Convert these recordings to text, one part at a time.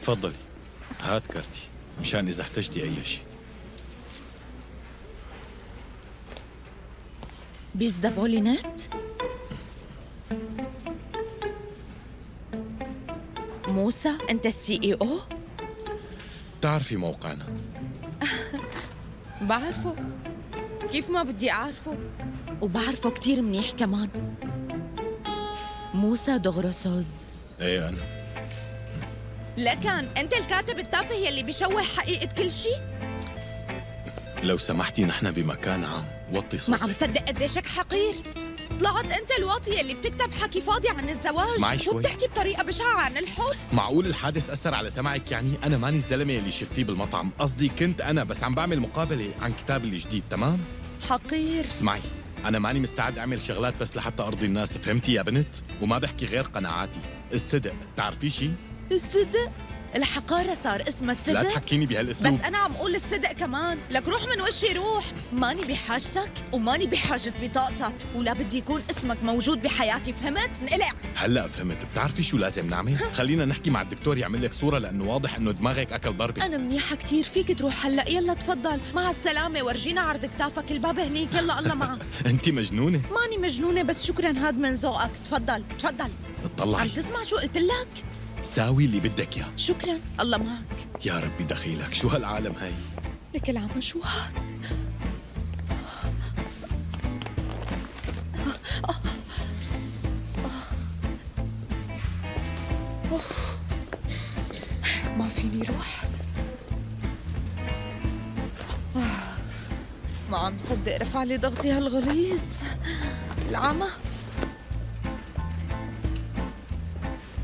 تفضلي، هات كارتي مشان إذا احتجتي أي شيء. بيزدبوا لي نت؟ موسى، أنت CEO؟ بتعرفي موقعنا؟ بعرفه، كيف ما بدي أعرفه، وبعرفه كتير منيح كمان. موسى دغرسوز. إيه أنا. لكن أنت الكاتب التافه يلي بيشوه حقيقة كل شيء؟ لو سمحتي نحن بمكان عام، وطي صوتك. ما عم صدق قد ايش حقير. طلعت أنت الواطي يلي بتكتب حكي فاضي عن الزواج وبتحكي بطريقة بشعة عن الحب. معقول الحادث أثر على سمعك؟ يعني أنا ماني الزلمة يلي شفتيه بالمطعم، قصدي كنت أنا بس عم بعمل مقابلة عن كتابي الجديد، تمام؟ حقير. اسمعي، أنا ماني مستعد أعمل شغلات بس لحتى أرضي الناس، فهمتي يا بنت؟ وما بحكي غير قناعاتي، الصدق، بتعرفي شيء؟ الصدق؟ الحقارة صار اسمها الصدق؟ لا تحكيني بهالاسلوب، بس أنا عم أقول الصدق كمان، لك روح من وشي روح، ماني بحاجتك وماني بحاجة بطاقتك، ولا بدي يكون اسمك موجود بحياتي، فهمت؟ انقلع. هلا فهمت، بتعرفي شو لازم نعمل؟ خلينا نحكي مع الدكتور يعمل لك صورة، لأنه واضح إنه دماغك أكل ضربة. أنا منيحة كتير، فيك تروح هلا، يلا تفضل، مع السلامة، ورجينا عرض كتافك، الباب هنيك، يلا الله معك. أنت مجنونة؟ ماني مجنونة، بس شكراً هاد من ذوقك، تفضل تفضل. اطلعي، عم تسمع شو قلت لك؟ ساوي اللي بدك اياه. شكرا، الله معك. يا ربي دخيلك، شو هالعالم هاي؟ لك العمى شو هاد؟ ما فيني روح، ما عم صدق رفع لي ضغطي هالغليظ، العمى.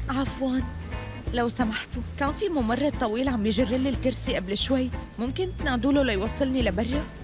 عفوا لو سمحتوا، كان في ممرض طويل عم يجر لي الكرسي قبل شوي، ممكن تنادوا له ليوصلني لبرا؟